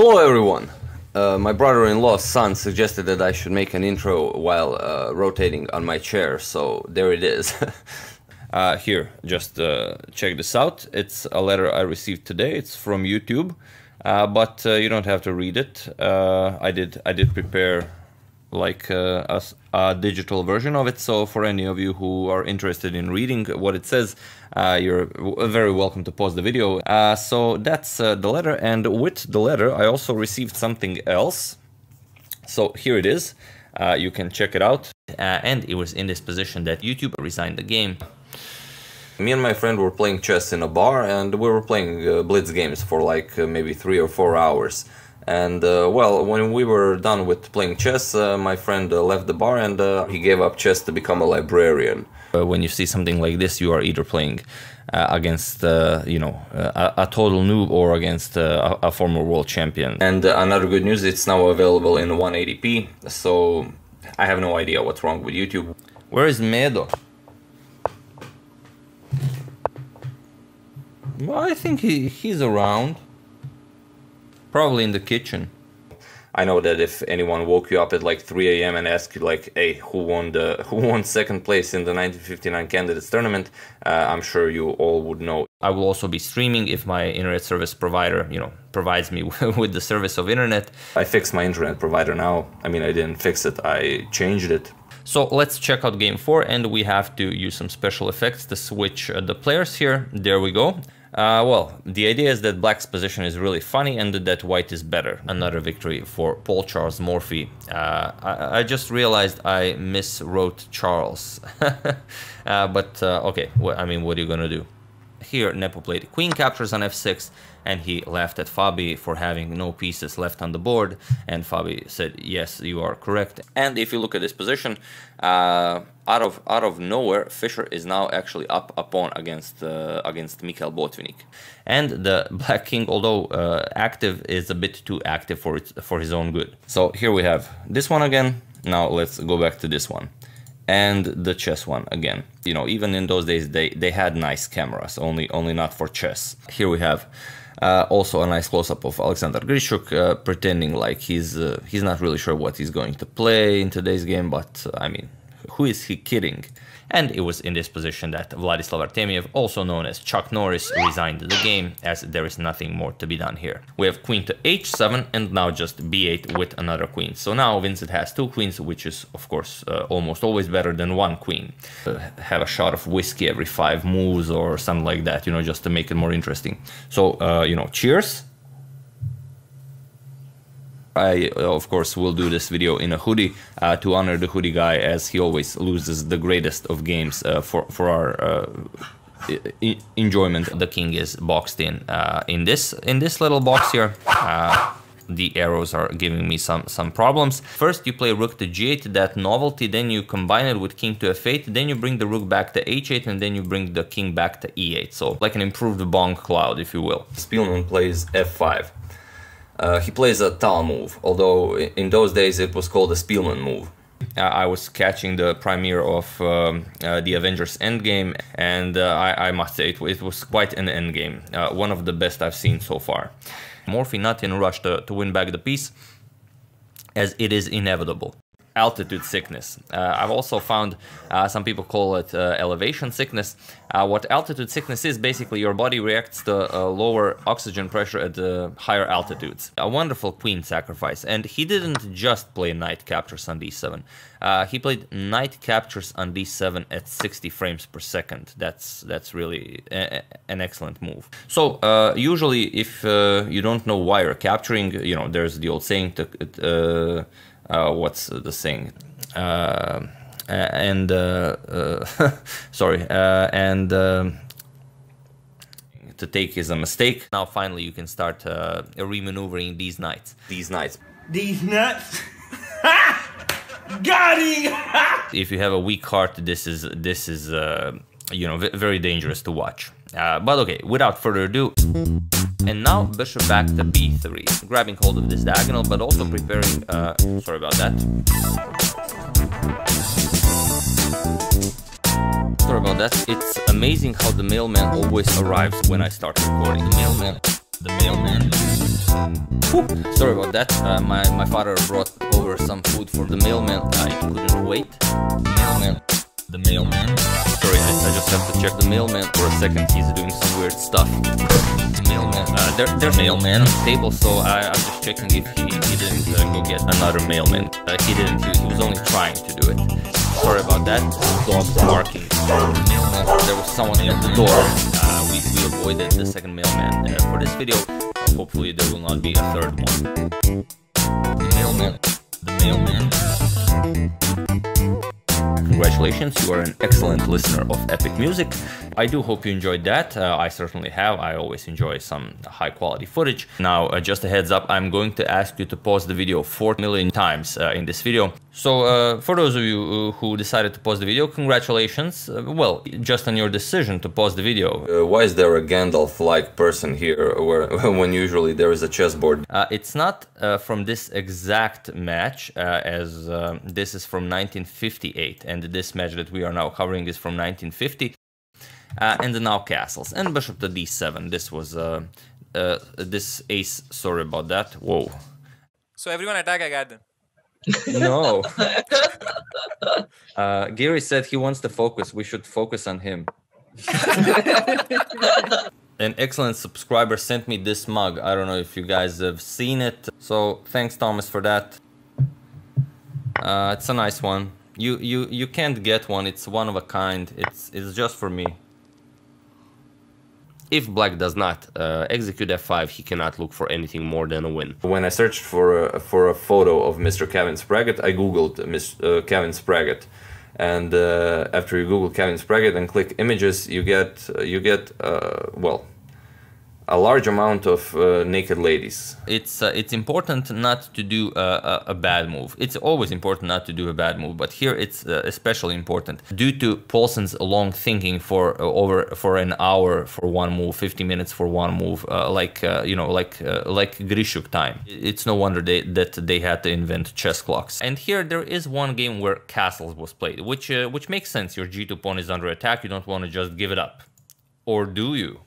Hello everyone! My brother-in-law's son suggested that I should make an intro while rotating on my chair, so there it is. Here, just check this out. It's a letter I received today. It's from YouTube, but you don't have to read it. I did prepare like a digital version of it, so for any of you who are interested in reading what it says, you're very welcome to pause the video. So that's the letter, and with the letter I also received something else. So here it is, you can check it out. And it was in this position that YouTube resigned the game. Me and my friend were playing chess in a bar, and we were playing blitz games for like maybe 3 or 4 hours. And well, when we were done with playing chess, my friend left the bar and he gave up chess to become a librarian. When you see something like this, you are either playing against, you know, a total noob or against a former world champion. And another good news, it's now available in 180p, so I have no idea what's wrong with YouTube. Where is Medo? Well, I think he's around. Probably in the kitchen. I know that if anyone woke you up at like 3 a.m. and asked you like, hey, who won second place in the 1959 candidates tournament, I'm sure you all would know. I will also be streaming if my internet service provider, you know, provides me with the service of internet. I fixed my internet provider now. I mean, I didn't fix it, I changed it. So let's check out game 4, and we have to use some special effects to switch the players here. There we go. Well, the idea is that black's position is really funny and that white is better. Another victory for Paul Charles Morphy. I just realized I miswrote Charles. But okay, well, I mean, what are you gonna do? Here Nepo played queen captures on f6, and he laughed at Fabi for having no pieces left on the board, and Fabi said, yes, you are correct. And if you look at this position, out of nowhere, Fischer is now actually up a pawn against Mikhail Botvinnik. And the black king, although active, is a bit too active for his own good. So here we have this one again. Now let's go back to this one. And the chess one again. You know, even in those days they had nice cameras, only not for chess. Here we have also a nice close-up of Alexander Grischuk pretending like he's not really sure what he's going to play in today's game, but I mean, who is he kidding? And it was in this position that Vladislav Artemiev, also known as Chuck Norris, resigned the game, as there is nothing more to be done here. We have queen to h7, and now just b8 with another queen. So now Vincent has 2 queens, which is, of course, almost always better than 1 queen. Have a shot of whiskey every 5 moves or something like that, you know, just to make it more interesting. So, you know, cheers. I, of course, will do this video in a hoodie to honor the hoodie guy, as he always loses the greatest of games for our enjoyment. The king is boxed in this little box here. The arrows are giving me some problems. First you play rook to g8, that novelty, then you combine it with king to f8, then you bring the rook back to h8, and then you bring the king back to e8. So like an improved Bong Cloud, if you will. Spielman plays f5. He plays a Tal move, although in those days it was called a Spielman move. I was catching the premiere of the Avengers Endgame, and I must say it was quite an endgame. One of the best I've seen so far. Morphy not in a rush to win back the piece, as it is inevitable. Altitude sickness. I've also found some people call it elevation sickness. What altitude sickness is, basically your body reacts to lower oxygen pressure at higher altitudes. A wonderful queen sacrifice. And he didn't just play knight captures on d7. He played knight captures on d7 at 60 frames per second. That's really an excellent move. So usually if you don't know why you're capturing, you know, there's the old saying to... what's the saying? To take is a mistake. Now finally you can start remaneuvering these knights. These knights. These nuts. Got it. If you have a weak heart, this is you know, very dangerous to watch. But okay, without further ado. And now bishop back to b3, grabbing hold of this diagonal, but also preparing, sorry about that. Sorry about that, it's amazing how the mailman always arrives when I start recording. The mailman. Sorry about that, my father brought over some food for the mailman. I couldn't wait. The mailman? Sorry, I just have to check the mailman for a second. He's doing some weird stuff. The mailman, there's a mailman on the table, so I'm just checking if he didn't go get another mailman. He didn't, he was only trying to do it. Sorry about that, dog's barking. The mailman, there was someone at the door. We avoided the second mailman for this video. Hopefully there will not be a third one. The mailman. Congratulations, you are an excellent listener of epic music. I do hope you enjoyed that. I certainly have. I always enjoy some high quality footage. Now, just a heads up, I'm going to ask you to pause the video 4 million times in this video. So for those of you who decided to pause the video, congratulations, well, just on your decision to pause the video. Why is there a Gandalf-like person here where, when usually there is a chessboard? It's not from this exact match, as this is from 1958, and this match that we are now covering is from 1950, and the now castles, and bishop to d7, this was, this ace, sorry about that, whoa. So everyone attack, I got them. No. Giri said he wants to focus. We should focus on him. An excellent subscriber sent me this mug. I don't know if you guys have seen it. So thanks, Thomas, for that. It's a nice one. You can't get one. It's one of a kind. It's just for me. If black does not execute f5, he cannot look for anything more than a win. When I searched for a photo of Mr. Kevin Spraggett, I googled Kevin Spraggett, and after you google Kevin Spraggett and click images, you get a large amount of naked ladies. It's important not to do a bad move. It's always important not to do a bad move, but here it's especially important due to Paulsen's long thinking for an hour for one move, 50 minutes for one move, like Grischuk time. It's no wonder that they had to invent chess clocks. And here there is one game where castles was played, which makes sense. Your g2 pawn is under attack. You don't want to just give it up, or do you?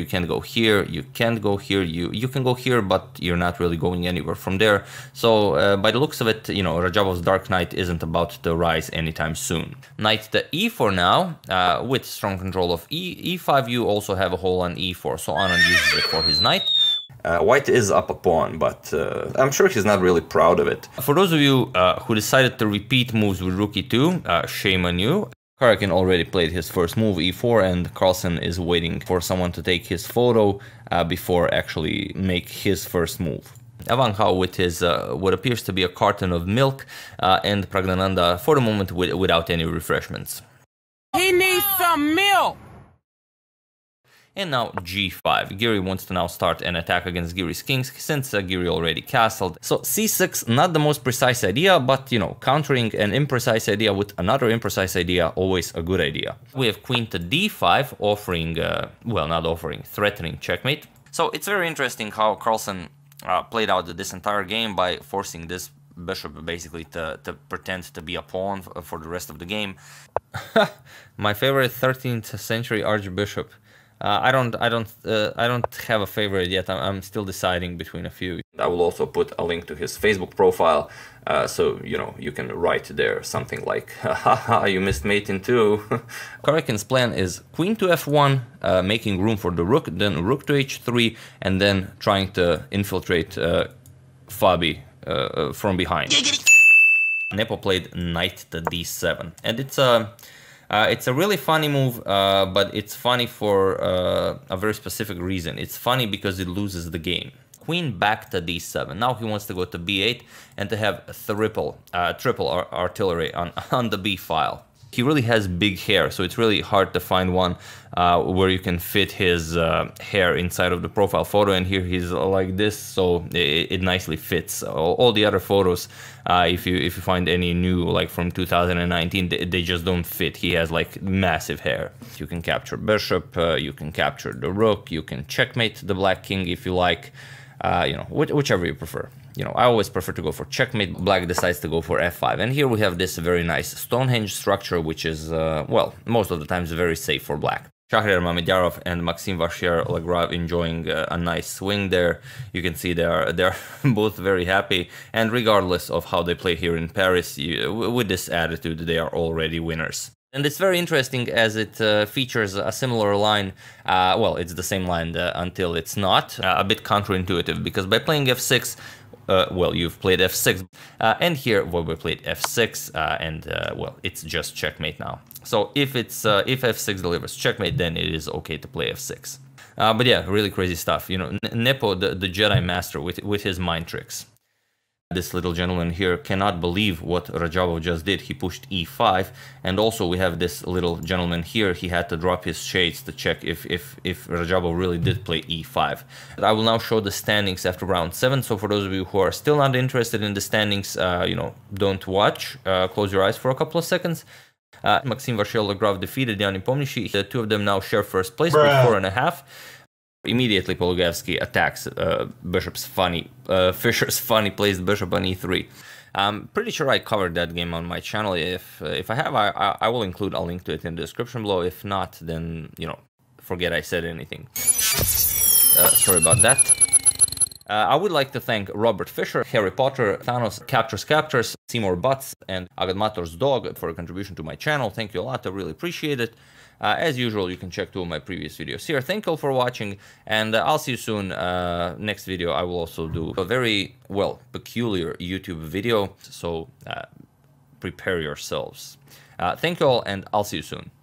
You can go here, you can't go here, you can go here, but you're not really going anywhere from there. So by the looks of it, you know, Rajabov's Dark Knight isn't about to rise anytime soon. Knight to e4 now, with strong control of e5, you also have a hole on e4, so Anand uses it for his knight. White is up a pawn, but I'm sure he's not really proud of it. For those of you who decided to repeat moves with rook e2, shame on you. Karakin already played his first move, e4, and Carlsen is waiting for someone to take his photo before actually make his first move. Evan Howe with his what appears to be a carton of milk and Praggnanandhaa for the moment without any refreshments. He needs some milk! And now g5. Giri wants to now start an attack against Giri's kings since Giri already castled. So c6, not the most precise idea, but you know, countering an imprecise idea with another imprecise idea, always a good idea. We have queen to d5, offering, well, not offering, threatening checkmate. So it's very interesting how Carlsen played out this entire game by forcing this bishop basically to pretend to be a pawn for the rest of the game. My favorite 13th century archbishop. I don't have a favorite yet. I'm still deciding between a few. I will also put a link to his Facebook profile, so you know you can write there something like, "Haha, you missed mate in two." Karakin's plan is queen to f1, making room for the rook, then rook to h3, and then trying to infiltrate Fabi from behind. Nepo played knight to d7, and it's a. It's a really funny move, but it's funny for a very specific reason. It's funny because it loses the game. Queen back to d7. Now he wants to go to b8 and to have triple artillery on the b file. He really has big hair, so it's really hard to find one where you can fit his hair inside of the profile photo. And here he's like this, so it nicely fits. All the other photos, if you find any new, like from 2019, they just don't fit. He has like massive hair. You can capture bishop, you can capture the rook, you can checkmate the black king if you like, you know, whichever you prefer. You know, I always prefer to go for checkmate. Black decides to go for f5, and here we have this very nice Stonehenge structure, which is, well, most of the times very safe for black. Shahriar Mamedyarov and Maxime Vachier-Lagrave enjoying a nice swing there. You can see they are both very happy, and regardless of how they play here in Paris, with this attitude they are already winners. And it's very interesting as it features a similar line, well, it's the same line until it's not, a bit counterintuitive, because by playing f6, well, you've played f6, and here we played f6, and well, it's just checkmate now. So if f6 delivers checkmate, then it is okay to play f6. But yeah, really crazy stuff, you know, Nepo, the Jedi Master with his mind tricks. This little gentleman here cannot believe what Rajabov just did. He pushed e5, and also we have this little gentleman here. He had to drop his shades to check if Rajabov really did play e5. I will now show the standings after round 7, so for those of you who are still not interested in the standings, you know, don't watch, close your eyes for a couple of seconds. Maxime Vachier-Lagrave defeated Yanni Pomnishi. The two of them now share first place with 4.5. Immediately, Polugaevsky attacks Fischer's funny placed bishop on e3. I'm pretty sure I covered that game on my channel. If I have, I will include a link to it in the description below. If not, then, you know, forget I said anything. Sorry about that. I would like to thank Robert Fischer, Harry Potter, Thanos, Captures, Seymour Butts, and Agadmator's Dog for a contribution to my channel. Thank you a lot. I really appreciate it. As usual, you can check 2 of my previous videos here. Thank you all for watching, and I'll see you soon. Next video, I will also do a very, well, peculiar YouTube video, so prepare yourselves. Thank you all, and I'll see you soon.